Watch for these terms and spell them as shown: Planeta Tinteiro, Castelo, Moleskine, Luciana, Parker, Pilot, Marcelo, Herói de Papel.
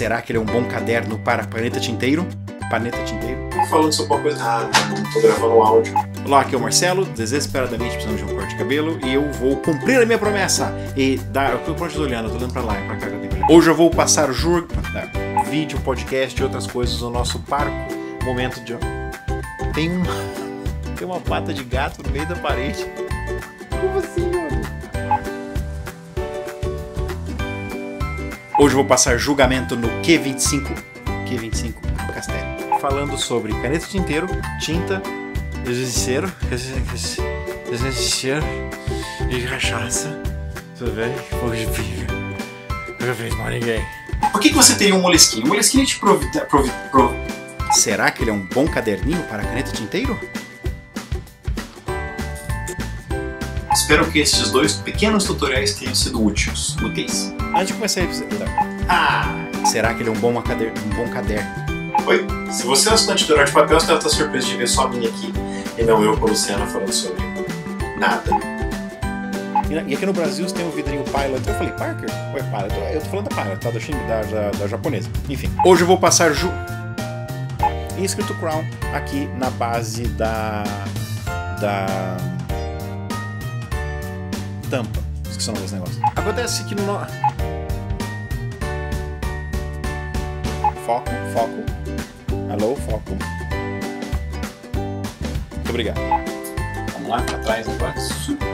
Será que ele é um bom caderno para Planeta Tinteiro? Planeta Tinteiro? Falando sobre uma coisa errada, tô gravando um áudio. Olá, aqui é o Marcelo, desesperadamente precisando de um corte de cabelo e eu vou cumprir a minha promessa e dar... Eu tô olhando, eu tô olhando pra lá e pra cá. Hoje eu vou passar vídeo, podcast e outras coisas no nosso parco. Momento de... Tem uma pata de gato no meio da parede. Como assim, mano? Hoje eu vou passar julgamento no Q25 do Castelo, falando sobre caneta de tinteiro, tinta, exercício e cachaça. Tudo bem? Hoje eu já fiz mal ninguém. Por que você teria um moleskine? O moleskine te Será que ele é um bom caderninho para caneta tinteiro? Espero que esses dois pequenos tutoriais tenham sido úteis. Antes de começar a episódio. Será que ele é um bom caderno? Oi, se você é um estudante de horário de papel, você deve estar surpreso de ver só a minha aqui e não eu com a Luciana falando sobre nada. E aqui no Brasil você tem um vidrinho Pilot. Eu falei Parker? Ué, Pilot. Eu tô falando da Pilot, tá? Do time da japonesa. Enfim, hoje eu vou passar inscrito Crown aqui na base da tampa. Esqueci o nome desse negócio. Acontece que no... Foco. Alô, foco. Muito obrigado. Vamos lá, pra trás agora.